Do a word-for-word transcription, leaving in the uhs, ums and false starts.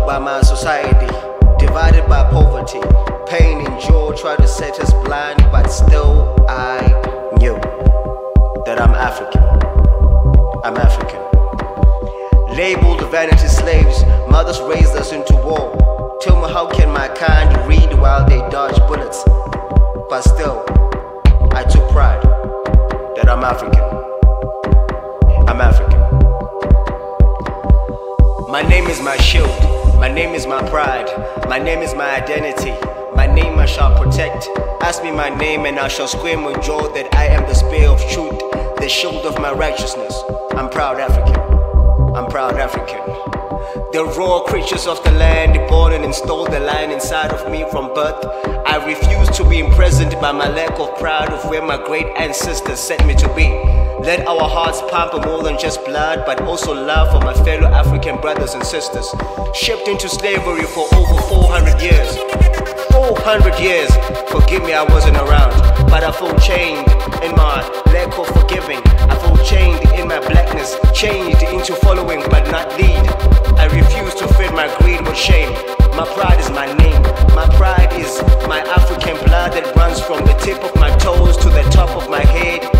ruled by my society, divided by poverty, pain and joy try to set us blind, but still I knew that I'm African. I'm African. Labeled vanity slaves, mothers raised us into war. Tell me how can my kind read while they dodge bullets? But still, I took pride that I'm African. I'm African. My name is my shield. My name is my pride. My name is my identity. My name I shall protect. Ask me my name and I shall scream with joy that I am the spear of truth, the shield of my righteousness. I'm proud African. I'm proud African. The raw creatures of the land, born and installed the lion inside of me from birth. I refuse to be imprisoned by my lack of pride of where my great ancestors sent me to be. Let our hearts pump more than just blood, but also love for my fellow African brothers and sisters. Shipped into slavery for over four hundred years. four hundred years, forgive me I wasn't around, but I feel chained in my lack of forgiving. I feel chained in my blackness, changed into following but not lead. I refuse to feed my greed with shame. My pride is my name. My pride is my African blood that runs from the tip of my toes to the top of my head.